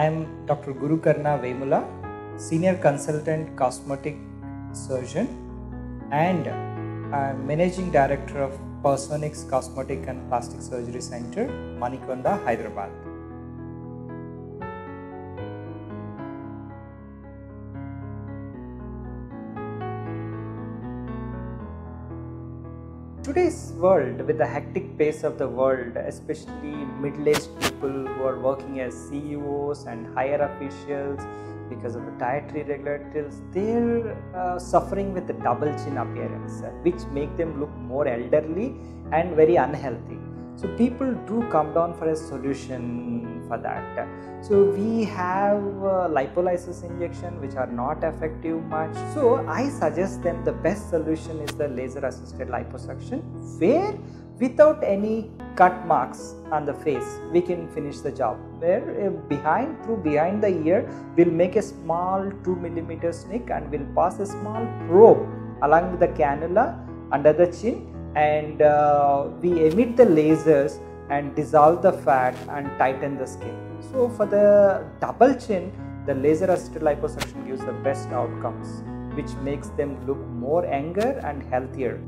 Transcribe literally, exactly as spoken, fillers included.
I am Doctor Gurukarna Vemula, Senior Consultant Cosmetic Surgeon, and I am Managing Director of Personics Cosmetic and Plastic Surgery Centre, Manikonda, Hyderabad. Today's world, with the hectic pace of the world, especially middle-aged people who are working as C E Os and higher officials because of the dietary regulators, they're uh, suffering with a double chin appearance, which make them look more elderly and very unhealthy. So people do come down for a solution for that. So we have uh, lipolysis injection, which are not effective much. So I suggest them the best solution is the laser assisted liposuction, where without any cut marks on the face, we can finish the job. Where uh, behind through behind the ear, we'll make a small two millimeter snick and we'll pass a small probe along with the cannula under the chin. And uh, we emit the lasers and dissolve the fat and tighten the skin. So for the double chin, the laser assisted liposuction gives the best outcomes, which makes them look more younger and healthier.